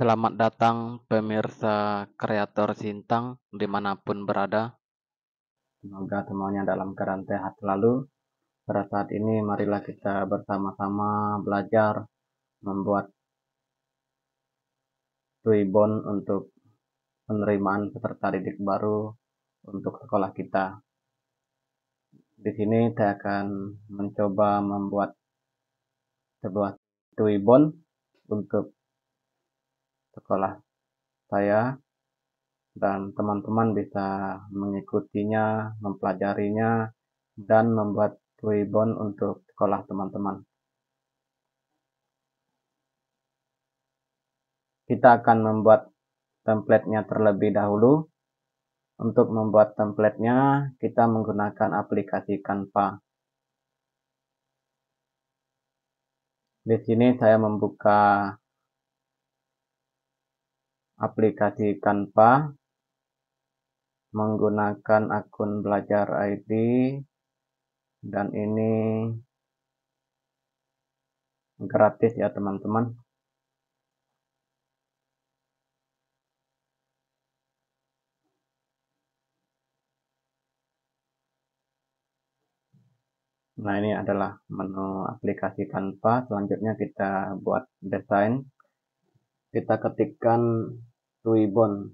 Selamat datang pemirsa kreator Sintang dimanapun berada. Semoga semuanya dalam keadaan sehat selalu. Pada saat ini marilah kita bersama-sama belajar membuat twibbon untuk penerimaan peserta didik baru untuk sekolah kita. Di sini saya akan mencoba membuat sebuah twibbon untuk sekolah saya, dan teman-teman bisa mengikutinya, mempelajarinya, dan membuat twibbon untuk sekolah teman-teman. Kita akan membuat template-nya terlebih dahulu. Untuk membuat template-nya, kita menggunakan aplikasi Canva. Di sini saya membuka aplikasi Canva menggunakan akun belajar ID, dan ini gratis ya teman-teman. Nah, ini adalah menu aplikasi Canva. Selanjutnya kita buat desain. Kita ketikkan twibbon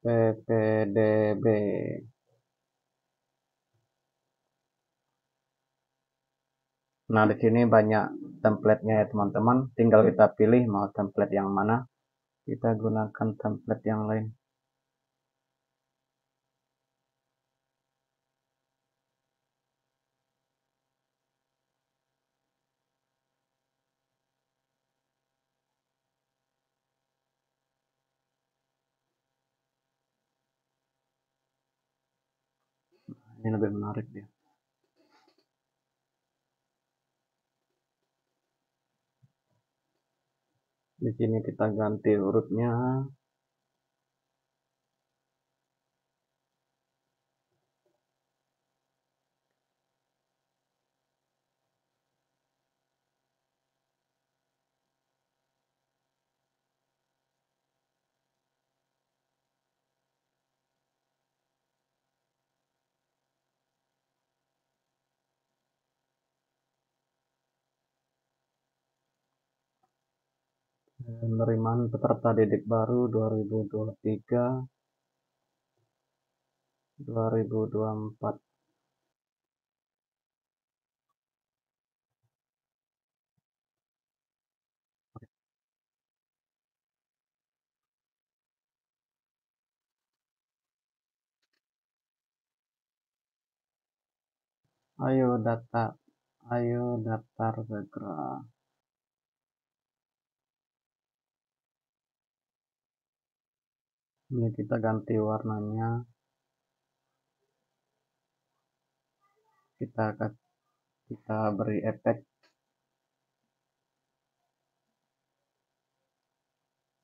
PPDB. Nah, di sini banyak template-nya ya teman-teman. Tinggal kita pilih mau template yang mana. Kita gunakan template yang lain. Ini lebih menarik dia. Di sini kita ganti urutnya. Penerimaan peserta didik baru 2023-2024. Ayo daftar segera. Ini kita ganti warnanya. Kita beri efek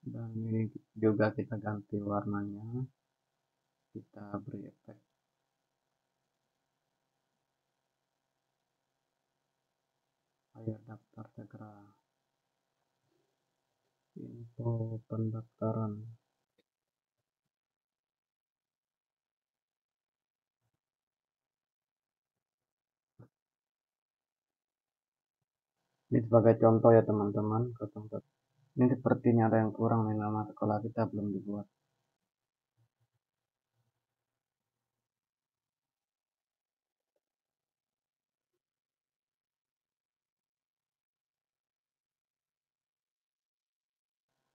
dan ini juga kita ganti warnanya. Kita beri efek. Ayo daftar segera. Info pendaftaran. Ini sebagai contoh ya teman-teman. Ini sepertinya ada yang kurang nih, nama sekolah kita belum dibuat.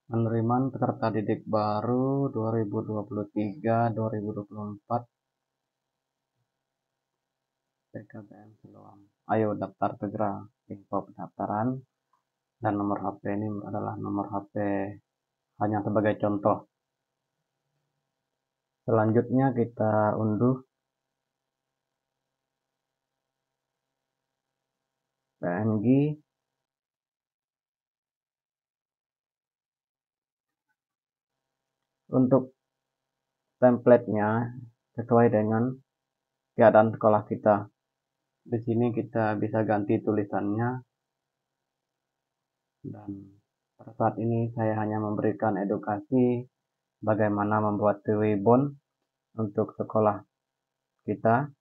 Penerimaan peserta didik baru 2023-2024 PKBM Seluang. Ayo daftar segera. Info pendaftaran dan nomor HP ini adalah nomor HP hanya sebagai contoh. Selanjutnya kita unduh PNG. Untuk template-nya sesuai dengan keadaan sekolah kita. Di sini kita bisa ganti tulisannya, dan pada saat ini saya hanya memberikan edukasi bagaimana membuat twibbon untuk sekolah kita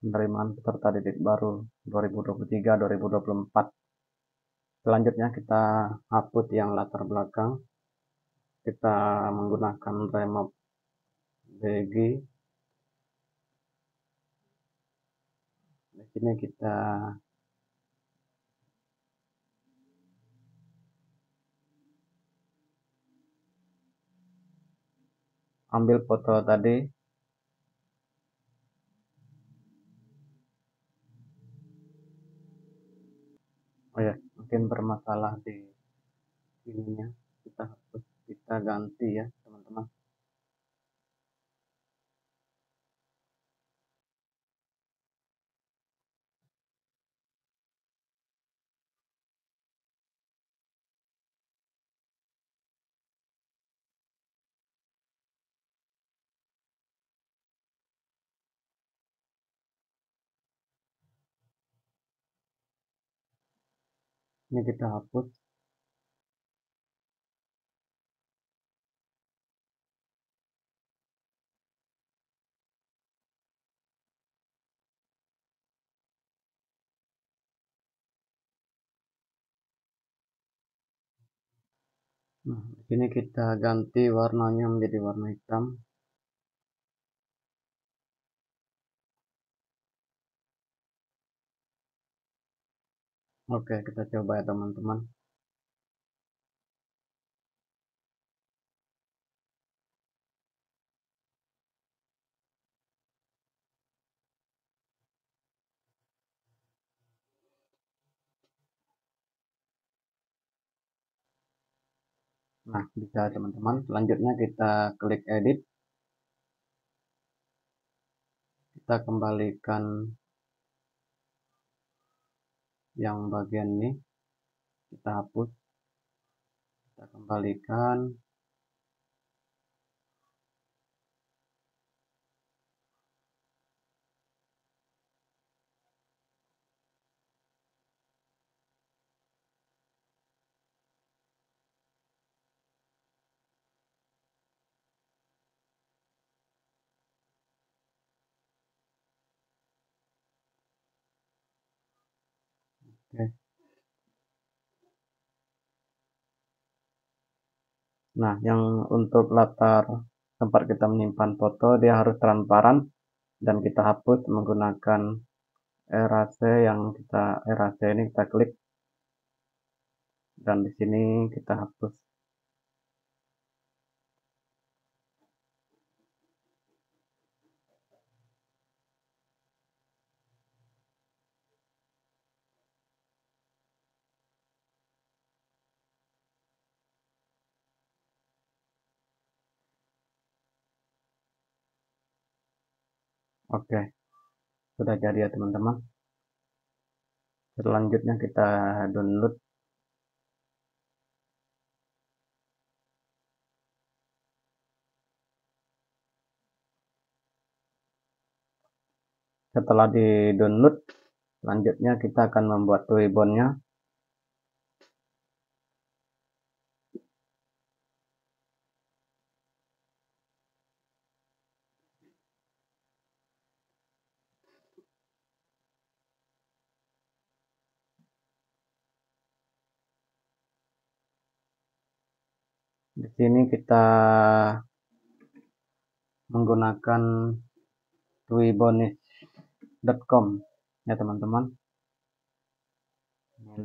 penerimaan peserta didik baru 2023-2024. Selanjutnya kita hapus yang latar belakang, kita menggunakan remove BG. Di sini kita ambil foto tadi. Oh ya, mungkin bermasalah di ininya, kita hapus, kita ganti ya teman-teman. Ini kita hapus. Nah, ini kita ganti warnanya menjadi warna hitam. Oke, kita coba ya teman-teman. Nah, bisa teman-teman. Selanjutnya kita klik edit. Kita kembalikan yang bagian ini, kita hapus, kita kembalikan. Nah, yang untuk latar tempat kita menyimpan foto, dia harus transparan, dan kita hapus menggunakan erase. Yang kita erase ini kita klik, dan di sini kita hapus. Oke, sudah jadi ya teman-teman. Selanjutnya kita download. Setelah di download, selanjutnya kita akan membuat twibbonnya. Di sini kita menggunakan twibbonize.com ya teman-teman,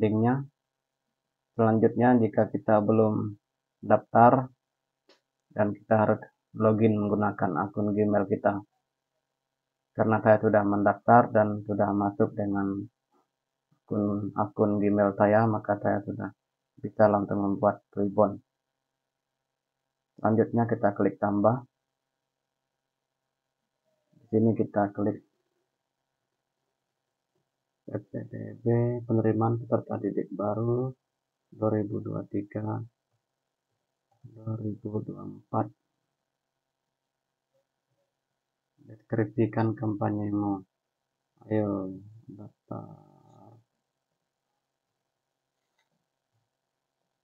linknya. Selanjutnya jika kita belum daftar, dan kita harus login menggunakan akun Gmail kita, karena saya sudah mendaftar dan sudah masuk dengan akun Gmail saya, maka saya sudah bisa langsung membuat twibbon. Selanjutnya kita klik tambah. Di sini kita klik PPDB penerimaan peserta didik baru 2023-2024. Deskripsikan kampanyemu. Ayo daftar.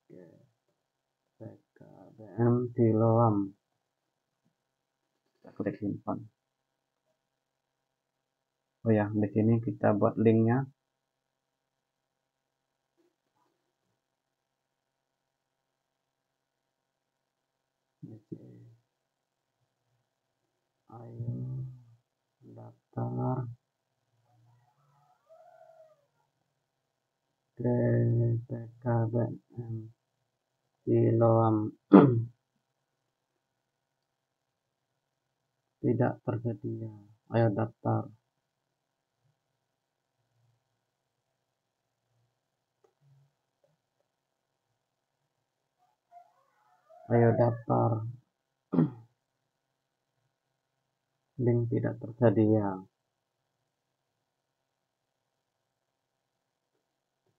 Oke. PKBM Seluang. Kita klik simpan. Oh ya, di sini kita buat linknya. Ayo daftar ke PKBM Seluang. Tidak tersedia. Ayo daftar. Ayo daftar. Link tidak tersedia.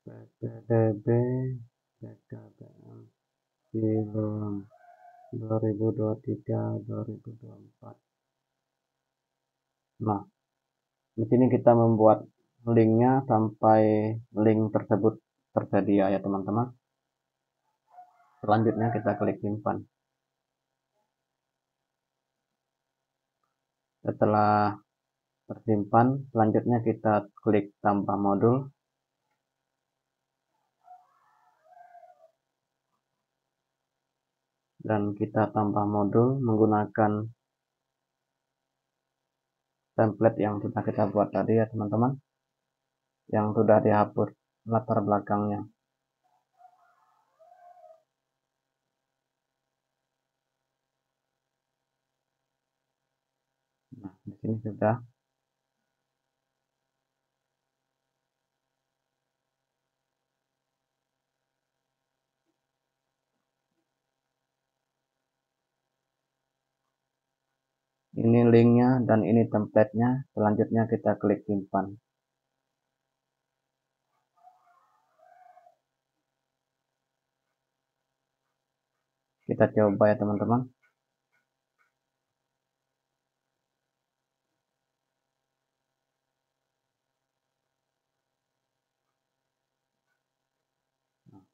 PPDB PKBM Seluang 2023-2024. Nah, di sini kita membuat linknya sampai link tersebut tersedia ya teman-teman. Selanjutnya kita klik simpan. Setelah tersimpan, selanjutnya kita klik tambah modul. Dan kita tambah modul menggunakan template yang sudah kita buat tadi ya teman-teman. Yang sudah dihapus latar belakangnya. Di sini sudah. Ini linknya dan ini templatenya. Selanjutnya kita klik simpan. Kita coba ya teman-teman.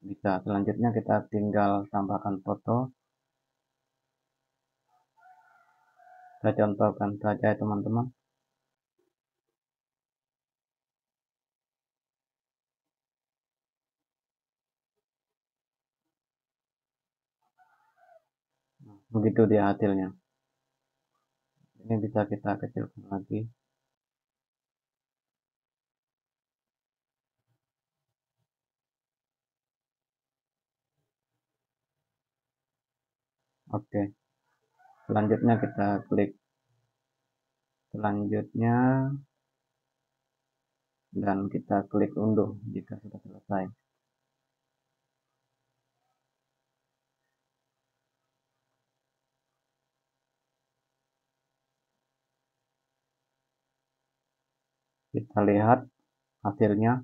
Bisa. Selanjutnya kita tinggal tambahkan foto. Kita contohkan saja ya teman-teman. Nah, begitu dia hasilnya. Ini bisa kita kecilkan lagi. Oke, selanjutnya kita klik selanjutnya dan kita klik unduh jika sudah selesai. Kita lihat hasilnya.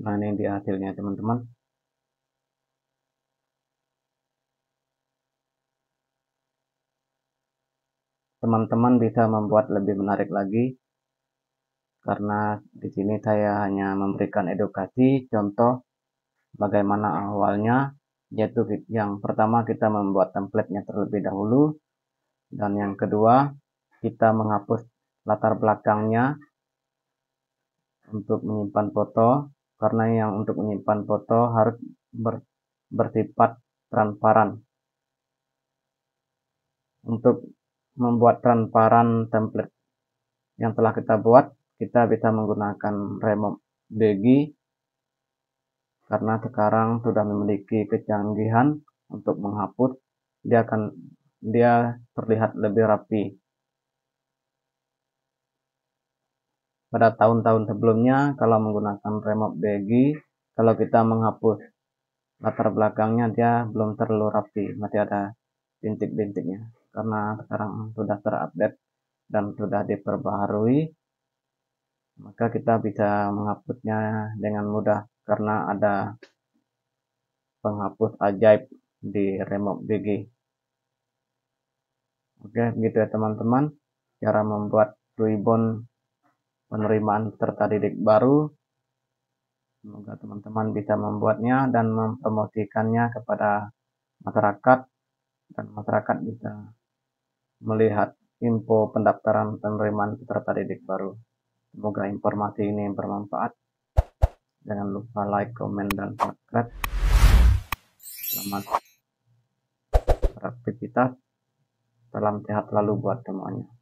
Nah, ini dia hasilnya teman-teman. Teman-teman bisa membuat lebih menarik lagi. Karena di sini saya hanya memberikan edukasi, contoh bagaimana awalnya. Yaitu yang pertama kita membuat template-nya terlebih dahulu. Dan yang kedua kita menghapus latar belakangnya untuk menyimpan foto. Karena yang untuk menyimpan foto harus bersifat transparan. Untuk membuat transparan template yang telah kita buat, kita bisa menggunakan remove BG. Karena sekarang sudah memiliki kecanggihan untuk menghapus, dia terlihat lebih rapi. Pada tahun-tahun sebelumnya, kalau menggunakan remove BG, kalau kita menghapus latar belakangnya dia belum terlalu rapi, masih ada bintik-bintiknya. Karena sekarang sudah terupdate dan sudah diperbaharui, maka kita bisa menghapusnya dengan mudah karena ada penghapus ajaib di remove BG. Oke, begitu ya teman-teman, cara membuat ribbon penerimaan peserta didik baru. Semoga teman-teman bisa membuatnya dan mempromosikannya kepada masyarakat, dan masyarakat bisa melihat info pendaftaran penerimaan peserta didik baru. Semoga informasi ini bermanfaat. Jangan lupa like, komen, dan subscribe. Selamat beraktivitas. Salam sehat selalu buat semuanya.